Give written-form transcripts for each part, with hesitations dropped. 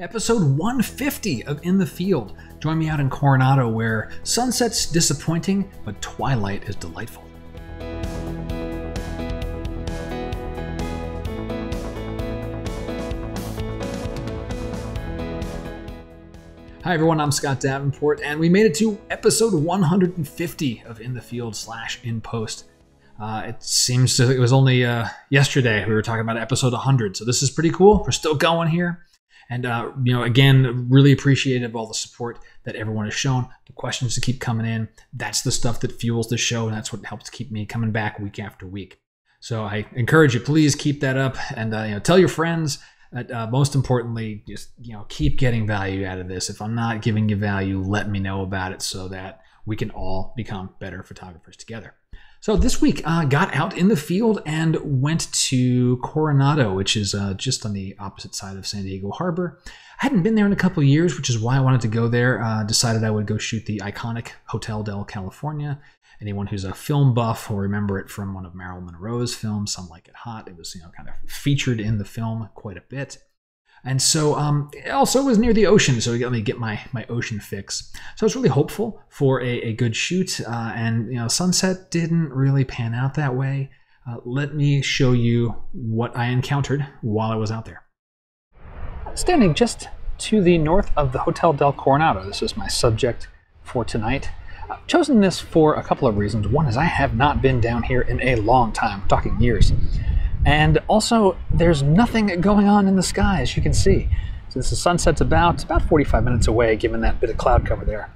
Episode 150 of In the Field. Join me out in Coronado where sunset's disappointing, but twilight is delightful. Hi everyone, I'm Scott Davenport, and we made it to episode 150 of In the Field / In Post. It seems it was only yesterday we were talking about episode 100, so this is pretty cool. We're still going here. And, again, really appreciative of all the support that everyone has shown, the questions that keep coming in. That's the stuff that fuels the show, and that's what helps keep me coming back week after week. So I encourage you, please keep that up and, tell your friends. Most importantly, just, keep getting value out of this. If I'm not giving you value, let me know about it so that we can all become better photographers together. So this week, got out in the field and went to Coronado, which is just on the opposite side of San Diego Harbor. I hadn't been there in a couple of years, which is why I wanted to go there. Decided I would go shoot the iconic Hotel Del California. Anyone who's a film buff will remember it from one of Marilyn Monroe's films, Some Like It Hot. It was, kind of featured in the film quite a bit. And so it also was near the ocean, so let me get my ocean fix. So I was really hopeful for a good shoot, and sunset didn't really pan out that way. Let me show you what I encountered while I was out there. Standing just to the north of the Hotel Del Coronado, this is my subject for tonight. I've chosen this for a couple of reasons. One is I have not been down here in a long time, I'm talking years. And also, there's nothing going on in the sky, as you can see. So this is sunset's about 45 minutes away, given that bit of cloud cover there.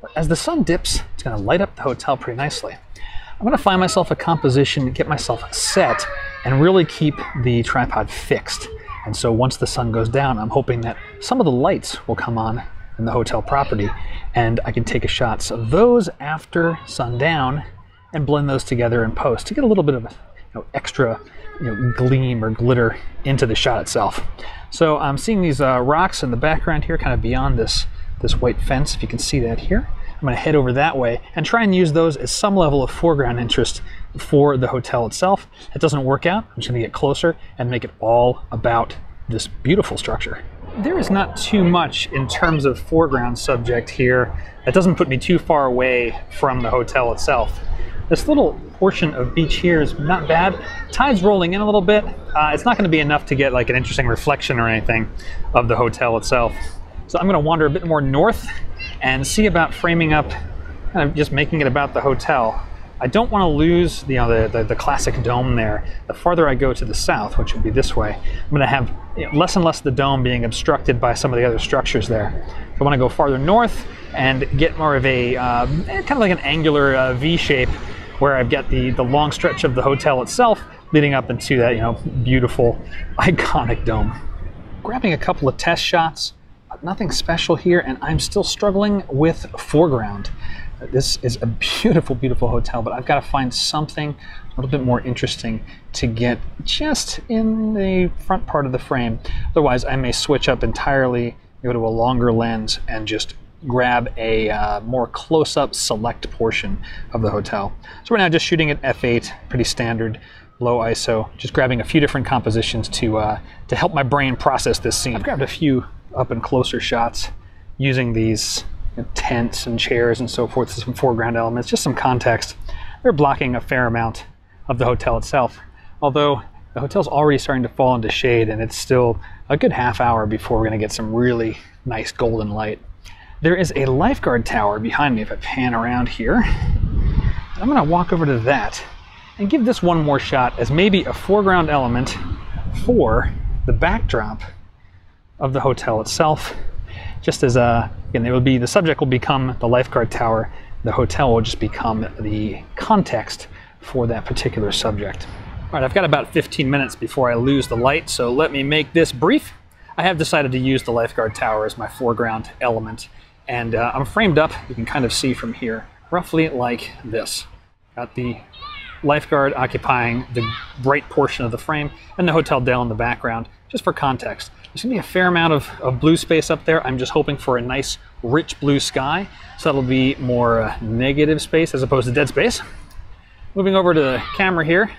But as the sun dips, it's going to light up the hotel pretty nicely. I'm going to find myself a composition, get myself set, and really keep the tripod fixed. And so once the sun goes down, I'm hoping that some of the lights will come on in the hotel property, and I can take a shot of those after sundown and blend those together in post to get a little bit of a extra gleam or glitter into the shot itself. So I'm seeing these rocks in the background here, kind of beyond this white fence, if you can see that here. I'm going to head over that way and try and use those as some level of foreground interest for the hotel itself. If it doesn't work out, I'm just going to get closer and make it all about this beautiful structure. There is not too much in terms of foreground subject here. That doesn't put me too far away from the hotel itself. This little portion of beach here is not bad. Tide's rolling in a little bit. It's not going to be enough to get like an interesting reflection or anything of the hotel itself. So I'm going to wander a bit more north and see about framing up, kind of just making it about the hotel. I don't want to lose the classic dome there. The farther I go to the south, which would be this way, I'm going to have less and less of the dome being obstructed by some of the other structures there. I want to go farther north and get more of a kind of like an angular V shape, where I've got the long stretch of the hotel itself leading up into that beautiful, iconic dome. Grabbing a couple of test shots, nothing special here, and I'm still struggling with foreground. This is a beautiful, beautiful hotel, but I've got to find something a little bit more interesting to get just in the front part of the frame. Otherwise, I may switch up entirely, go to a longer lens, and just grab a more close-up select portion of the hotel. So right now just shooting at f/8, pretty standard, low ISO, just grabbing a few different compositions to help my brain process this scene. I've grabbed a few up and closer shots using these tents and chairs and so forth, some foreground elements, just some context. They're blocking a fair amount of the hotel itself, although the hotel's already starting to fall into shade and it's still a good half hour before we're gonna get some really nice golden light. There is a lifeguard tower behind me if I pan around here. I'm gonna walk over to that and give this one more shot as maybe a foreground element for the backdrop of the hotel itself. Just as again, the subject will become the lifeguard tower, the hotel will just become the context for that particular subject. All right, I've got about 15 minutes before I lose the light, so let me make this brief. I have decided to use the lifeguard tower as my foreground element. And I'm framed up, you can kind of see from here, roughly like this. Got the lifeguard occupying the right portion of the frame and the Hotel Del in the background, just for context. There's gonna be a fair amount of blue space up there. I'm just hoping for a nice, rich blue sky. So that'll be more negative space as opposed to dead space. Moving over to the camera here,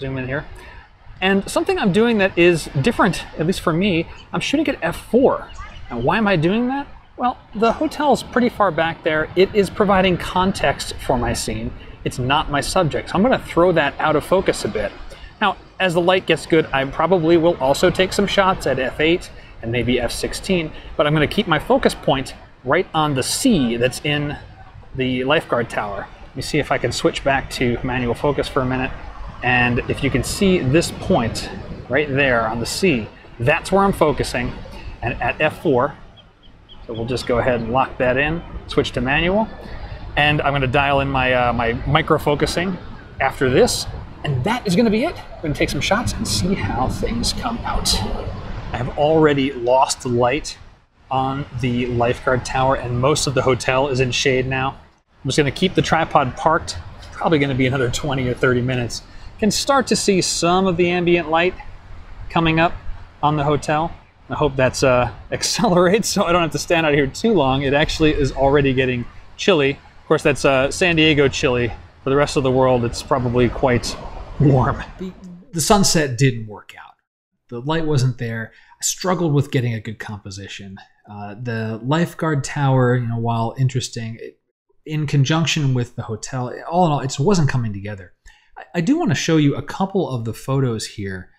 zoom in here. And something I'm doing that is different, at least for me, I'm shooting at f/4. Now, why am I doing that? Well, the hotel's pretty far back there. It is providing context for my scene. It's not my subject, so I'm gonna throw that out of focus a bit. Now, as the light gets good, I probably will also take some shots at f8 and maybe f16, but I'm gonna keep my focus point right on the sea that's in the lifeguard tower. Let me see if I can switch back to manual focus for a minute. And if you can see this point right there on the sea, that's where I'm focusing, and at f4. So we'll just go ahead and lock that in, switch to manual, and I'm gonna dial in my, my micro-focusing after this, and that is gonna be it. I'm gonna take some shots and see how things come out. I have already lost the light on the lifeguard tower, and most of the hotel is in shade now. I'm just gonna keep the tripod parked. It's probably gonna be another 20 or 30 minutes. Can start to see some of the ambient light coming up on the hotel. I hope that's accelerates so I don't have to stand out here too long. It actually is already getting chilly. Of course, that's San Diego chilly. For the rest of the world, it's probably quite warm. The sunset didn't work out. The light wasn't there. I struggled with getting a good composition. The lifeguard tower, you know, while interesting, in conjunction with the hotel, all in all, it just wasn't coming together. I do want to show you a couple of the photos here,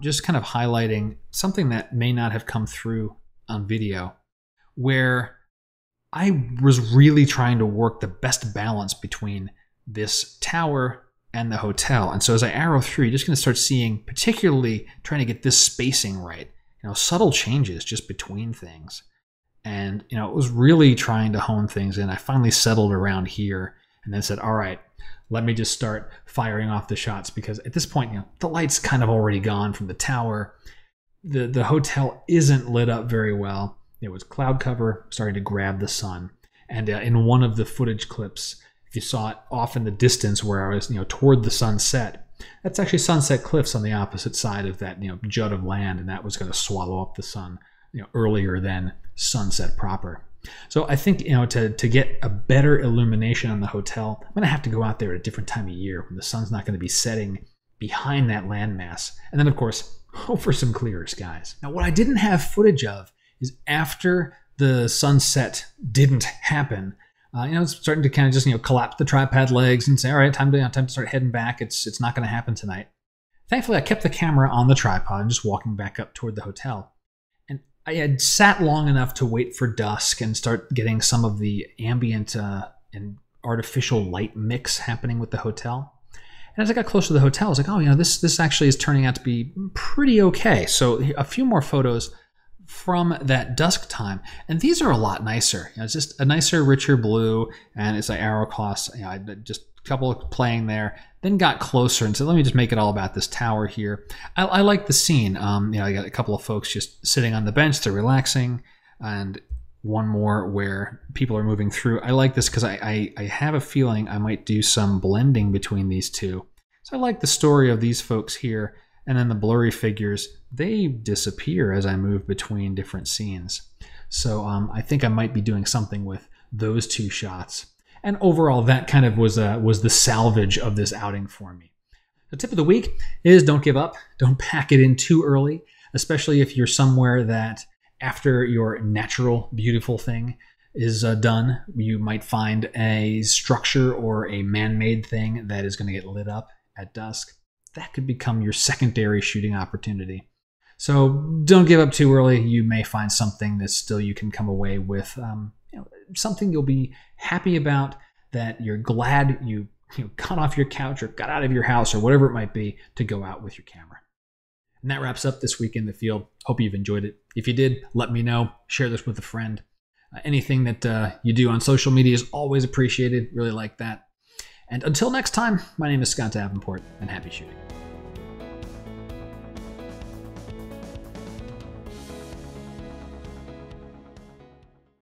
just kind of highlighting something that may not have come through on video, where I was really trying to work the best balance between this tower and the hotel. And so as I arrow through, you're just going to start seeing, particularly trying to get this spacing right, you know, subtle changes just between things. And, you know, it was really trying to hone things in. I finally settled around here and then said, all right, let me just start firing off the shots, because at this point, you know, the light's kind of already gone from the tower. The hotel isn't lit up very well. There was cloud cover starting to grab the sun. And in one of the footage clips, if you saw it off in the distance where I was, you know, toward the sunset, that's actually Sunset Cliffs on the opposite side of that, you know, jut of land, and that was going to swallow up the sun, you know, earlier than sunset proper. So I think, you know, to get a better illumination on the hotel, I'm going to have to go out there at a different time of year when the sun's not going to be setting behind that landmass. And then, of course, hope for some clearer skies. Now, what I didn't have footage of is after the sunset didn't happen, you know, it's starting to kind of just, you know, collapse the tripod legs and say, all right, time to start heading back. It's not going to happen tonight. Thankfully, I kept the camera on the tripod and just walking back up toward the hotel. I had sat long enough to wait for dusk and start getting some of the ambient and artificial light mix happening with the hotel. And as I got closer to the hotel, I was like, oh, you know, this actually is turning out to be pretty okay. So a few more photos from that dusk time. And these are a lot nicer. You know, it's just a nicer, richer blue. And it's like arrow cross, you know, I just a couple of playing there. Then got closer and said, let me just make it all about this tower here. I like the scene. You know, I got a couple of folks just sitting on the bench, they're relaxing, and one more where people are moving through. I like this because I have a feeling I might do some blending between these two. So I like the story of these folks here, and then the blurry figures, they disappear as I move between different scenes. So I think I might be doing something with those two shots. And overall, that kind of was the salvage of this outing for me. The tip of the week is don't give up. Don't pack it in too early, especially if you're somewhere that after your natural, beautiful thing is done, you might find a structure or a man-made thing that is going to get lit up at dusk. That could become your secondary shooting opportunity. So don't give up too early. You may find something that still you can come away with you know, something you'll be happy about, that you're glad you got off your couch or got out of your house or whatever it might be to go out with your camera. And that wraps up this week in the field. Hope you've enjoyed it. If you did, let me know. Share this with a friend. Anything that you do on social media is always appreciated. Really like that. And until next time, my name is Scott Davenport, and happy shooting.